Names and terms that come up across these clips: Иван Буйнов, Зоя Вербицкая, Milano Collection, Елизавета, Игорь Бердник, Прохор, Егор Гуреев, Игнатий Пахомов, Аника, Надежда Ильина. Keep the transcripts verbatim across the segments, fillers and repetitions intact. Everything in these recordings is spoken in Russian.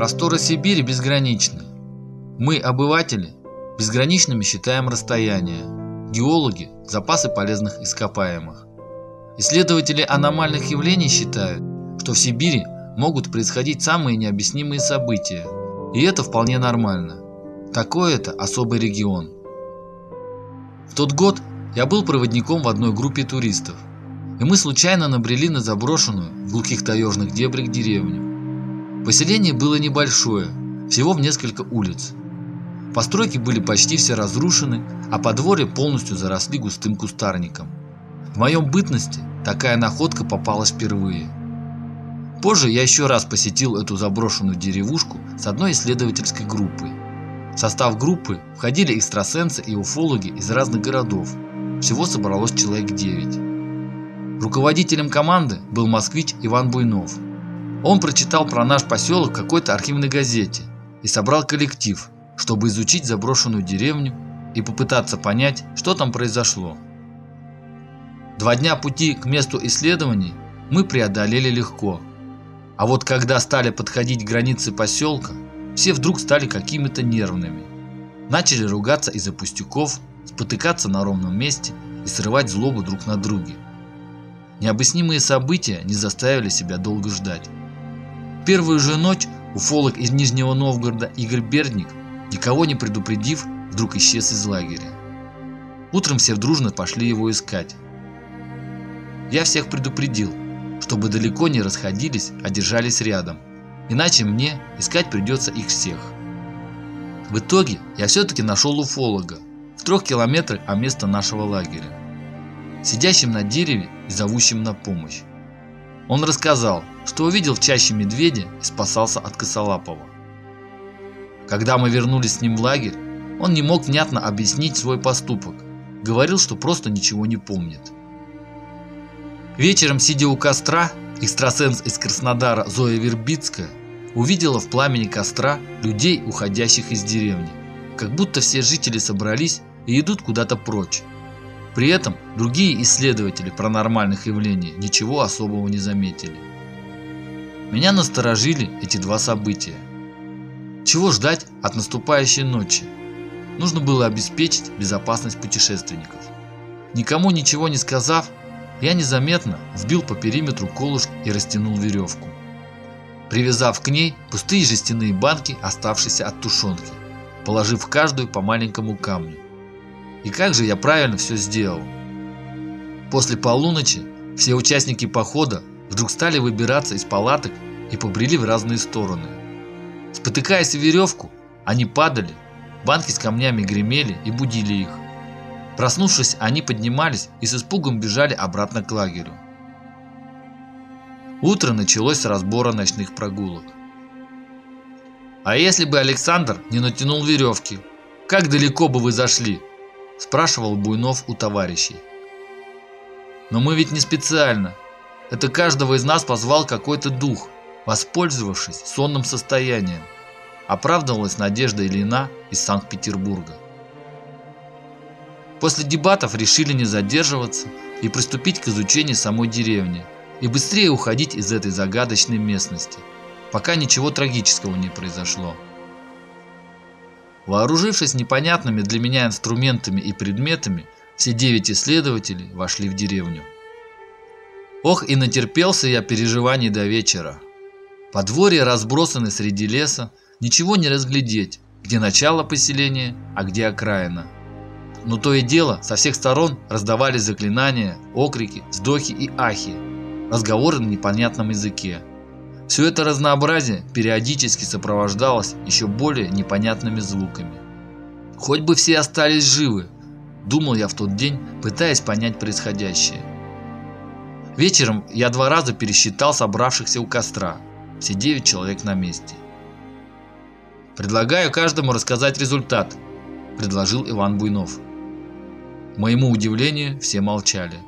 Просторы Сибири безграничны. Мы, обыватели, безграничными считаем расстояние, геологи – запасы полезных ископаемых. Исследователи аномальных явлений считают, что в Сибири могут происходить самые необъяснимые события, и это вполне нормально. Такой это особый регион. В тот год я был проводником в одной группе туристов, и мы случайно набрели на заброшенную в глухих таежных дебрях деревню. Поселение было небольшое, всего в несколько улиц. Постройки были почти все разрушены, а подворья полностью заросли густым кустарником. В моем бытности такая находка попалась впервые. Позже я еще раз посетил эту заброшенную деревушку с одной исследовательской группой. В состав группы входили экстрасенсы и уфологи из разных городов. Всего собралось человек девять. Руководителем команды был москвич Иван Буйнов. Он прочитал про наш поселок в какой-то архивной газете и собрал коллектив, чтобы изучить заброшенную деревню и попытаться понять, что там произошло. Два дня пути к месту исследований мы преодолели легко. А вот когда стали подходить к границе поселка, все вдруг стали какими-то нервными. Начали ругаться из-за пустяков, спотыкаться на ровном месте и срывать злобу друг на друге. Необъяснимые события не заставили себя долго ждать. Первую же ночь уфолог из Нижнего Новгорода Игорь Бердник, никого не предупредив, вдруг исчез из лагеря. Утром все дружно пошли его искать. Я всех предупредил, чтобы далеко не расходились, а держались рядом, иначе мне искать придется их всех. В итоге я все-таки нашел уфолога в трех километрах от места нашего лагеря, сидящим на дереве и зовущим на помощь. Он рассказал, что увидел в чаще медведя и спасался от косолапого. Когда мы вернулись с ним в лагерь, он не мог внятно объяснить свой поступок, говорил, что просто ничего не помнит. Вечером, сидя у костра, экстрасенс из Краснодара Зоя Вербицкая увидела в пламени костра людей, уходящих из деревни, как будто все жители собрались и идут куда-то прочь. При этом другие исследователи паранормальных явлений ничего особого не заметили. Меня насторожили эти два события. Чего ждать от наступающей ночи? Нужно было обеспечить безопасность путешественников. Никому ничего не сказав, я незаметно вбил по периметру колышь и растянул веревку, привязав к ней пустые жестяные банки, оставшиеся от тушенки, положив в каждую по маленькому камню. И как же я правильно все сделал? После полуночи все участники похода вдруг стали выбираться из палаток и побрели в разные стороны. Спотыкаясь в веревку, они падали, банки с камнями гремели и будили их. Проснувшись, они поднимались и с испугом бежали обратно к лагерю. Утро началось с разбора ночных прогулок. «А если бы Александр не натянул веревки, как далеко бы вы зашли?» – спрашивал Буйнов у товарищей. «Но мы ведь не специально. Это каждого из нас позвал какой-то дух, воспользовавшись сонным состоянием», – оправдывалась Надежда Ильина из Санкт-Петербурга. После дебатов решили не задерживаться и приступить к изучению самой деревни и быстрее уходить из этой загадочной местности, пока ничего трагического не произошло. Вооружившись непонятными для меня инструментами и предметами, все девять исследователей вошли в деревню. Ох, и натерпелся я переживаний до вечера. Подворья разбросаны среди леса, ничего не разглядеть, где начало поселения, а где окраина. Но то и дело, со всех сторон раздавались заклинания, окрики, вздохи и ахи, разговоры на непонятном языке. Все это разнообразие периодически сопровождалось еще более непонятными звуками. Хоть бы все остались живы, думал я в тот день, пытаясь понять происходящее. Вечером я два раза пересчитал собравшихся у костра, все девять человек на месте. «Предлагаю каждому рассказать результат», – предложил Иван Буйнов. К моему удивлению, все молчали.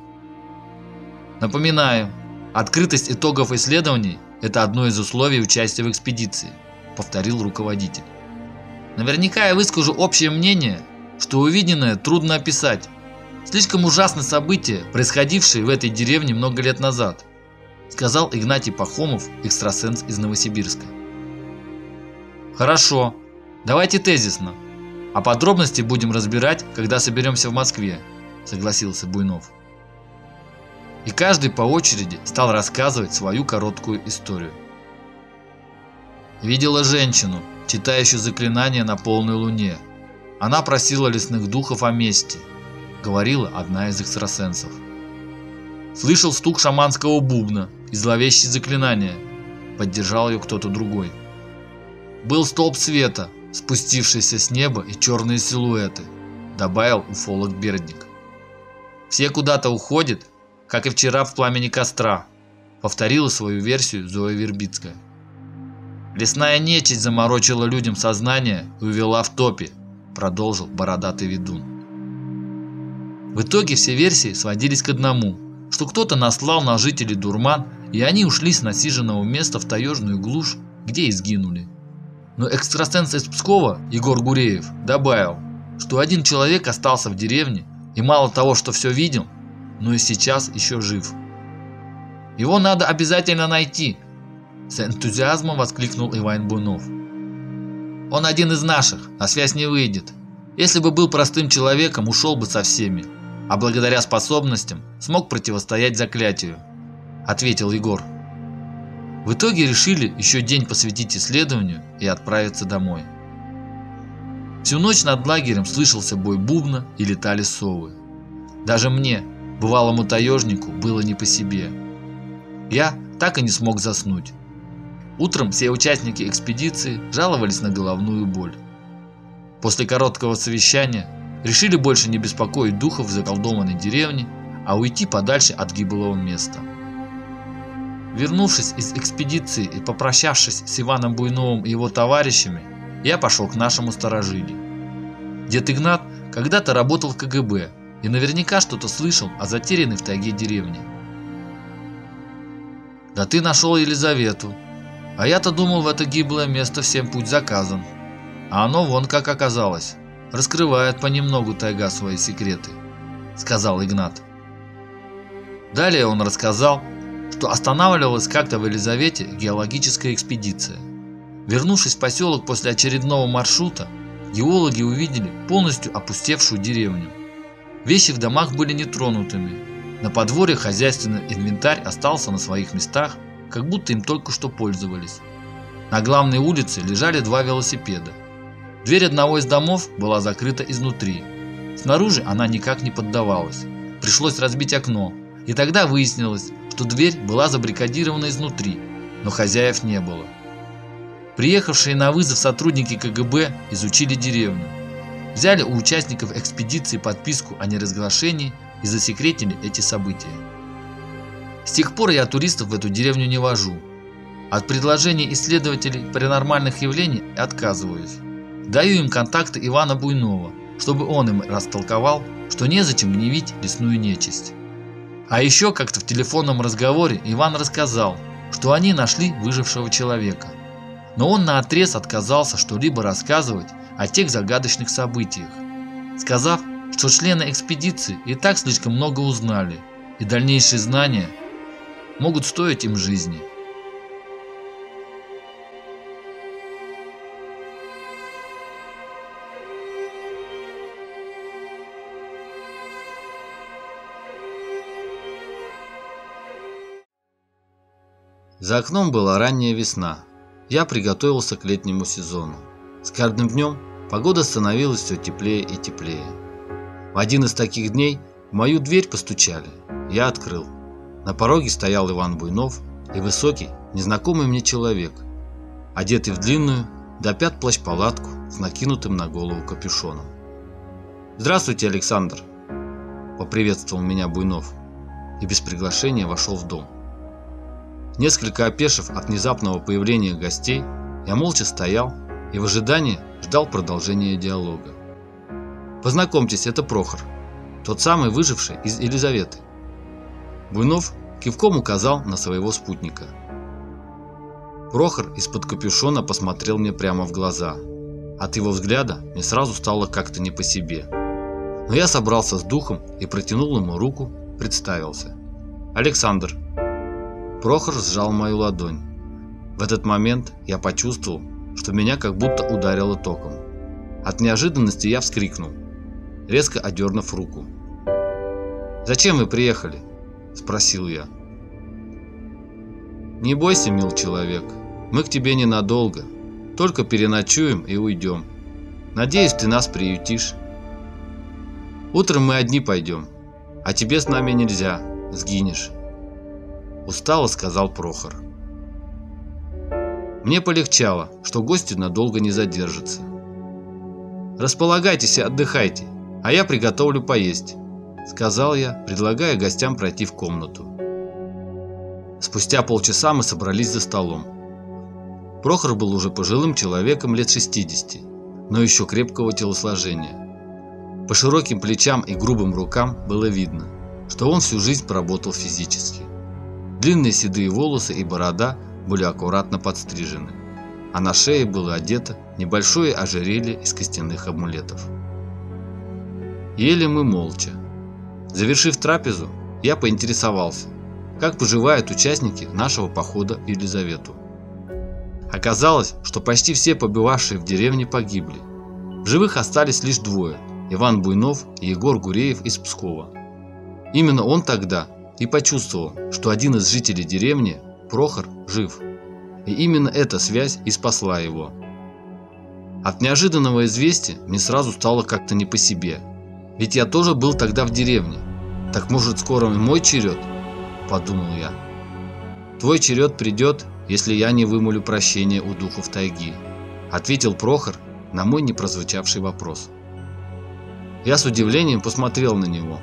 Напоминаю, открытость итогов исследований – это одно из условий участия в экспедиции, – повторил руководитель. Наверняка я выскажу общее мнение, что увиденное трудно описать. Слишком ужасное событие, происходившее в этой деревне много лет назад, – сказал Игнатий Пахомов, экстрасенс из Новосибирска. Хорошо, давайте тезисно. А подробности будем разбирать, когда соберемся в Москве, согласился Буйнов. И каждый по очереди стал рассказывать свою короткую историю. Видела женщину, читающую заклинание на полной луне. Она просила лесных духов о мести, говорила одна из экстрасенсов. Слышал стук шаманского бубна и зловещие заклинания, поддержал ее кто-то другой. Был столб света, спустившийся с неба, и черные силуэты, добавил уфолог Бердник. Все куда-то уходят, как и вчера в пламени костра, повторила свою версию Зоя Вербицкая. Лесная нечисть заморочила людям сознание и увела в топи, продолжил бородатый ведун. В итоге все версии сводились к одному, что кто-то наслал на жителей дурман, и они ушли с насиженного места в таежную глушь, где и сгинули. Но экстрасенс из Пскова Егор Гуреев добавил, что один человек остался в деревне и мало того, что все видел, но и сейчас еще жив. Его надо обязательно найти, с энтузиазмом воскликнул Иван Буйнов. Он один из наших, на связь не выйдет. Если бы был простым человеком, ушел бы со всеми, а благодаря способностям смог противостоять заклятию, ответил Егор. В итоге решили еще день посвятить исследованию и отправиться домой. Всю ночь над лагерем слышался бой бубна и летали совы. Даже мне, бывалому таежнику, было не по себе. Я так и не смог заснуть. Утром все участники экспедиции жаловались на головную боль. После короткого совещания решили больше не беспокоить духов в заколдованной деревне, а уйти подальше от гиблого места. Вернувшись из экспедиции и попрощавшись с Иваном Буйновым и его товарищами, я пошел к нашему старожилью. Дед Игнат когда-то работал в ка гэ бэ и наверняка что-то слышал о затерянной в тайге деревне. «Да ты нашел Елизавету. А я-то думал, в это гиблое место всем путь заказан. А оно вон как оказалось. Раскрывает понемногу тайга свои секреты», — сказал Игнат. Далее он рассказал, что останавливалась как-то в Елизавете геологическая экспедиция. Вернувшись в поселок после очередного маршрута, геологи увидели полностью опустевшую деревню. Вещи в домах были нетронутыми. На подворье хозяйственный инвентарь остался на своих местах, как будто им только что пользовались. На главной улице лежали два велосипеда. Дверь одного из домов была закрыта изнутри. Снаружи она никак не поддавалась. Пришлось разбить окно, и тогда выяснилось, что дверь была забаррикадирована изнутри, но хозяев не было. Приехавшие на вызов сотрудники ка гэ бэ изучили деревню. Взяли у участников экспедиции подписку о неразглашении и засекретили эти события. С тех пор я туристов в эту деревню не вожу. От предложений исследователей паранормальных явлений отказываюсь. Даю им контакты Ивана Буйнова, чтобы он им растолковал, что незачем гневить лесную нечисть. А еще как-то в телефонном разговоре Иван рассказал, что они нашли выжившего человека. Но он наотрез отказался что-либо рассказывать о тех загадочных событиях, сказав, что члены экспедиции и так слишком много узнали, и дальнейшие знания – могут стоить им жизни. За окном была ранняя весна. Я приготовился к летнему сезону. С каждым днем погода становилась все теплее и теплее. В один из таких дней в мою дверь постучали. Я открыл. На пороге стоял Иван Буйнов и высокий, незнакомый мне человек, одетый в длинную, до пят плащ-палатку с накинутым на голову капюшоном. «Здравствуйте, Александр!» – поприветствовал меня Буйнов и без приглашения вошел в дом. Несколько опешив от внезапного появления гостей, я молча стоял и в ожидании ждал продолжения диалога. «Познакомьтесь, это Прохор, тот самый выживший из Елизаветы». Буйнов кивком указал на своего спутника. Прохор из-под капюшона посмотрел мне прямо в глаза. От его взгляда мне сразу стало как-то не по себе. Но я собрался с духом и протянул ему руку, представился. «Александр». Прохор сжал мою ладонь. В этот момент я почувствовал, что меня как будто ударило током. От неожиданности я вскрикнул, резко отдернув руку. «Зачем вы приехали?» – спросил я. «Не бойся, мил человек, мы к тебе ненадолго, только переночуем и уйдем. Надеюсь, ты нас приютишь. Утром мы одни пойдем, а тебе с нами нельзя, сгинешь», – устало сказал Прохор. Мне полегчало, что гости надолго не задержатся. «Располагайтесь и отдыхайте, а я приготовлю поесть», – сказал я, предлагая гостям пройти в комнату. Спустя полчаса мы собрались за столом. Прохор был уже пожилым человеком лет шестидесяти, но еще крепкого телосложения. По широким плечам и грубым рукам было видно, что он всю жизнь проработал физически. Длинные седые волосы и борода были аккуратно подстрижены, а на шее было одето небольшое ожерелье из костяных амулетов. Ели мы молча. Завершив трапезу, я поинтересовался, как поживают участники нашего похода в Елизавету. Оказалось, что почти все побывавшие в деревне погибли. В живых остались лишь двое – Иван Буйнов и Егор Гуреев из Пскова. Именно он тогда и почувствовал, что один из жителей деревни, Прохор, жив. И именно эта связь и спасла его. От неожиданного известия мне сразу стало как-то не по себе. Ведь я тоже был тогда в деревне. Так может, скоро и мой черед? Подумал я. «Твой черед придет, если я не вымолю прощения у духов тайги», ответил Прохор на мой непрозвучавший вопрос. Я с удивлением посмотрел на него,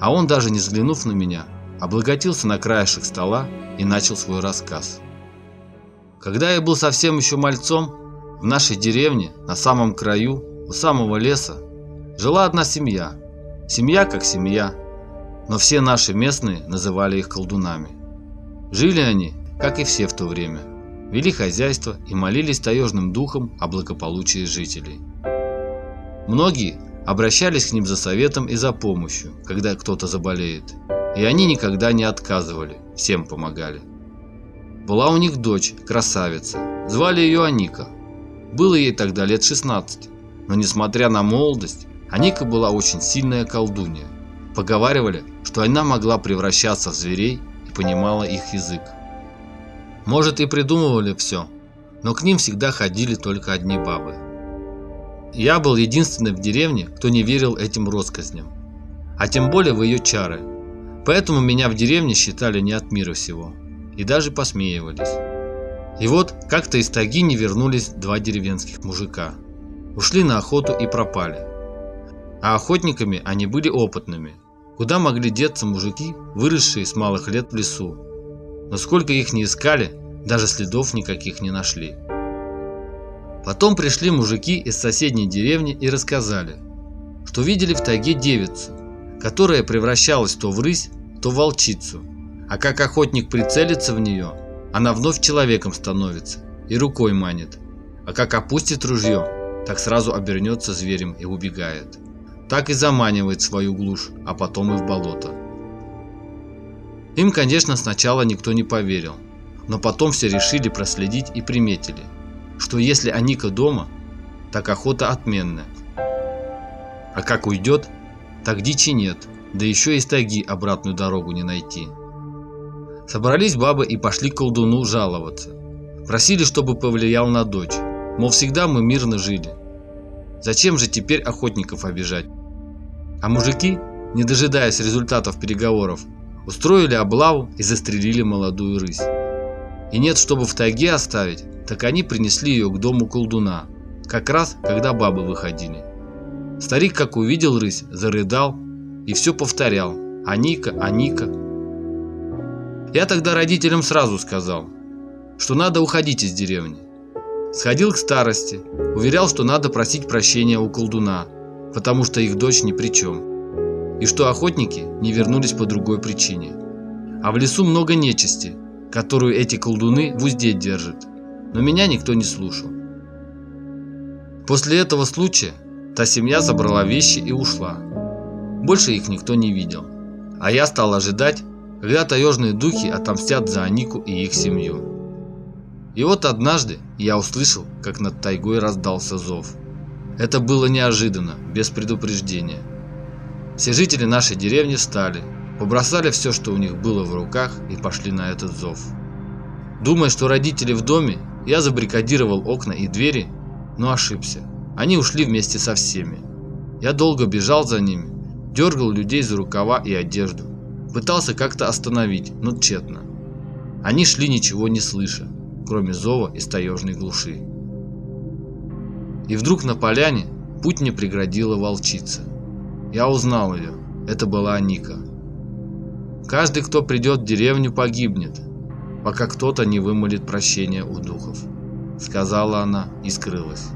а он, даже не взглянув на меня, облокотился на краешек стола и начал свой рассказ. «Когда я был совсем еще мальцом, в нашей деревне, на самом краю, у самого леса, жила одна семья. Семья как семья, но все наши местные называли их колдунами. Жили они, как и все в то время, вели хозяйство и молились таежным духам о благополучии жителей. Многие обращались к ним за советом и за помощью, когда кто-то заболеет, и они никогда не отказывали, всем помогали. Была у них дочь, красавица, звали ее Аника. Было ей тогда лет шестнадцать, но несмотря на молодость, Аника была очень сильная колдунья. Поговаривали, что она могла превращаться в зверей и понимала их язык. Может, и придумывали все, но к ним всегда ходили только одни бабы. Я был единственный в деревне, кто не верил этим россказням, а тем более в ее чары, поэтому меня в деревне считали не от мира сего и даже посмеивались. И вот как-то из тайги не вернулись два деревенских мужика, ушли на охоту и пропали. А охотниками они были опытными. Куда могли деться мужики, выросшие с малых лет в лесу? Но сколько их не искали, даже следов никаких не нашли. Потом пришли мужики из соседней деревни и рассказали, что видели в тайге девицу, которая превращалась то в рысь, то в волчицу. А как охотник прицелится в нее, она вновь человеком становится и рукой манит. А как опустит ружье, так сразу обернется зверем и убегает. Так и заманивает свою глушь, а потом и в болото. Им, конечно, сначала никто не поверил, но потом все решили проследить и приметили, что если Аника дома, так охота отменная. А как уйдет, так дичи нет, да еще из тайги обратную дорогу не найти. Собрались бабы и пошли к колдуну жаловаться. Просили, чтобы повлиял на дочь, мол, всегда мы мирно жили. Зачем же теперь охотников обижать? А мужики, не дожидаясь результатов переговоров, устроили облаву и застрелили молодую рысь. И нет, чтобы в тайге оставить, так они принесли ее к дому колдуна, как раз, когда бабы выходили. Старик, как увидел рысь, зарыдал и все повторял: «Аника, Аника». Я тогда родителям сразу сказал, что надо уходить из деревни. Сходил к старости, уверял, что надо просить прощения у колдуна, потому что их дочь ни при чем, и что охотники не вернулись по другой причине. А в лесу много нечисти, которую эти колдуны в узде держат, но меня никто не слушал. После этого случая та семья забрала вещи и ушла. Больше их никто не видел, а я стал ожидать, когда таежные духи отомстят за Анику и их семью. И вот однажды я услышал, как над тайгой раздался зов. Это было неожиданно, без предупреждения. Все жители нашей деревни встали, побросали все, что у них было в руках, и пошли на этот зов. Думая, что родители в доме, я забаррикадировал окна и двери, но ошибся. Они ушли вместе со всеми. Я долго бежал за ними, дергал людей за рукава и одежду. Пытался как-то остановить, но тщетно. Они шли, ничего не слыша, кроме зова из таежной глуши. И вдруг на поляне путь мне преградила волчица. Я узнал ее. Это была Аника. Каждый, кто придет в деревню, погибнет, пока кто-то не вымолит прощение у духов, сказала она и скрылась.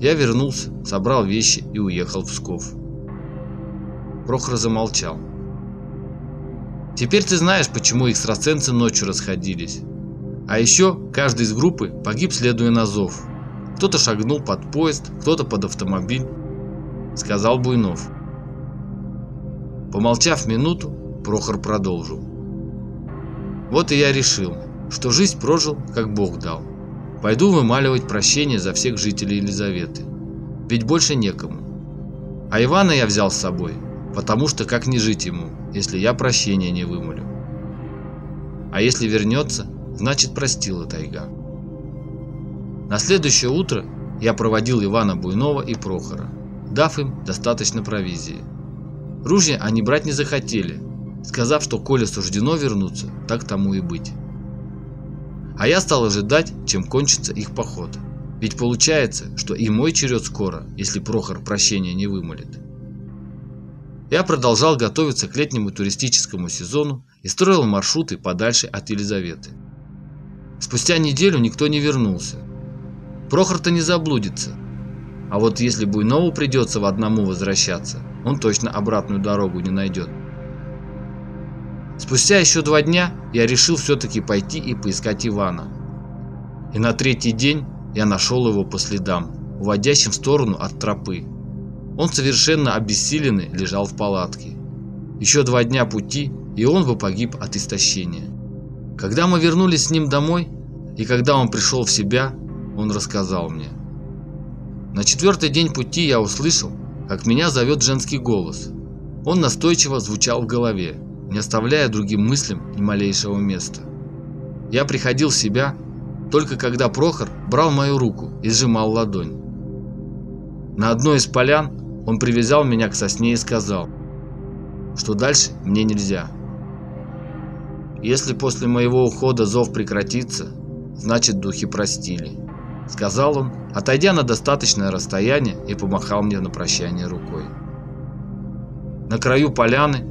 Я вернулся, собрал вещи и уехал в Псков. Прохор замолчал. Теперь ты знаешь, почему экстрасенсы ночью расходились. А еще каждый из группы погиб, следуя на зов. Кто-то шагнул под поезд, кто-то под автомобиль, сказал Буйнов. Помолчав минуту, Прохор продолжил. Вот и я решил, что жизнь прожил, как Бог дал. Пойду вымаливать прощение за всех жителей Елизаветы. Ведь больше некому. А Ивана я взял с собой, потому что как не жить ему, если я прощения не вымолю. А если вернется, значит простила тайга. На следующее утро я проводил Ивана Буйнова и Прохора, дав им достаточно провизии. Ружья они брать не захотели, сказав, что коли суждено вернуться, так тому и быть. А я стал ожидать, чем кончится их поход. Ведь получается, что и мой черед скоро, если Прохор прощения не вымолит. Я продолжал готовиться к летнему туристическому сезону и строил маршруты подальше от Елизаветы. Спустя неделю никто не вернулся. Прохор-то не заблудится. А вот если Буйнову придется в одному возвращаться, он точно обратную дорогу не найдет. Спустя еще два дня я решил все-таки пойти и поискать Ивана. И на третий день я нашел его по следам, уводящим в сторону от тропы. Он совершенно обессиленный лежал в палатке. Еще два дня пути, и он бы погиб от истощения. Когда мы вернулись с ним домой, и когда он пришел в себя, он рассказал мне. На четвертый день пути я услышал, как меня зовет женский голос. Он настойчиво звучал в голове, не оставляя другим мыслям ни малейшего места. Я приходил в себя, только когда Прохор брал мою руку и сжимал ладонь. На одной из полян он привязал меня к сосне и сказал, что дальше мне нельзя. «Если после моего ухода зов прекратится, значит духи простили», — сказал он, отойдя на достаточное расстояние и помахал мне на прощание рукой. На краю поляны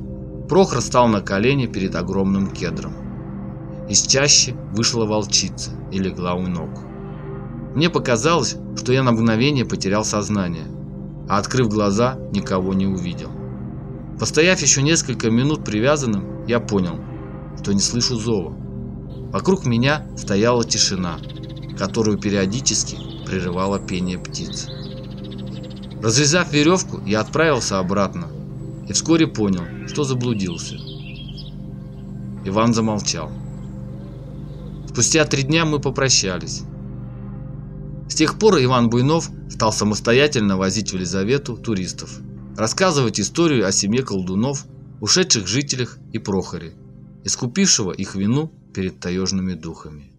Прохор стал на колени перед огромным кедром. Из чащи вышла волчица и легла у ног. Мне показалось, что я на мгновение потерял сознание, а открыв глаза, никого не увидел. Постояв еще несколько минут привязанным, я понял, что не слышу зова. Вокруг меня стояла тишина, которую периодически прерывало пение птиц. Развязав веревку, я отправился обратно и вскоре понял, что заблудился. Иван замолчал. Спустя три дня мы попрощались. С тех пор Иван Буйнов стал самостоятельно возить в Елизавету туристов, рассказывать историю о семье колдунов, ушедших жителях и Прохоре, искупившего их вину перед таежными духами.